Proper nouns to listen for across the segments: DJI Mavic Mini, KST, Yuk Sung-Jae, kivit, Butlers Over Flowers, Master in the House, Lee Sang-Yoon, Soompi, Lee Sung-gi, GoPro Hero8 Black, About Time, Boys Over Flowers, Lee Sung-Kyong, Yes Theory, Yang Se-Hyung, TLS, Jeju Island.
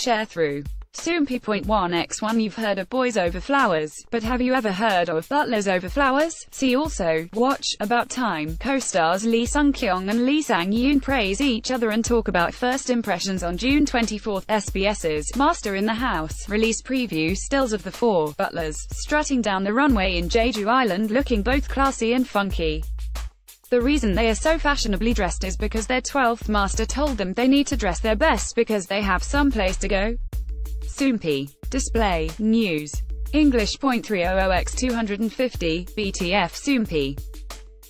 share through. Soompi.1x1 You've heard of Boys Over Flowers, but have you ever heard of Butlers Over Flowers? See also, watch, About Time. Co-stars Lee Sung-Kyong and Lee Sang-Yoon praise each other and talk about first impressions on June 24. SBS's Master in the House released preview stills of the four butlers strutting down the runway in Jeju Island looking both classy and funky. The reason they are so fashionably dressed is because their 12th master told them they need to dress their best because they have someplace to go. Soompi. Display, News. English.300x250, BTF Soompi.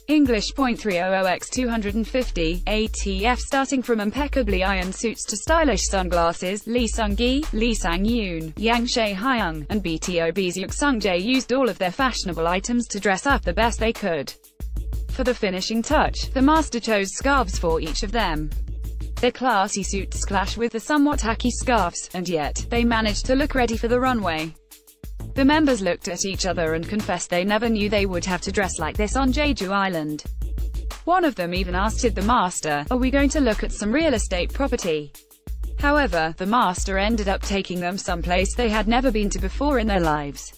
English.300x250, ATF starting from impeccably ironed suits to stylish sunglasses, Lee Sung-gi, Lee Sang-yoon, Yang Se-Hyung, and BTOB's Yuk Sung-jae used all of their fashionable items to dress up the best they could. For the finishing touch, the master chose scarves for each of them. Their classy suits clash with the somewhat tacky scarves, and yet, they managed to look ready for the runway. The members looked at each other and confessed they never knew they would have to dress like this on Jeju Island. One of them even asked the master, "Are we going to look at some real estate property?" However, the master ended up taking them someplace they had never been to before in their lives.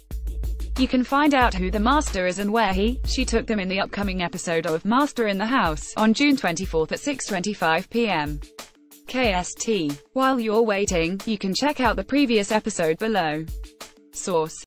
You can find out who the master is and where she took them in the upcoming episode of Master in the House, on June 24 at 6:25 p.m. KST. While you're waiting, you can check out the previous episode below. Source.